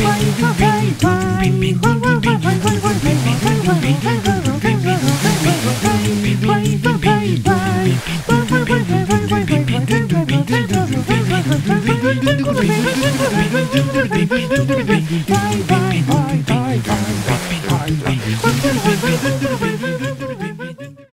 Bye bye bye.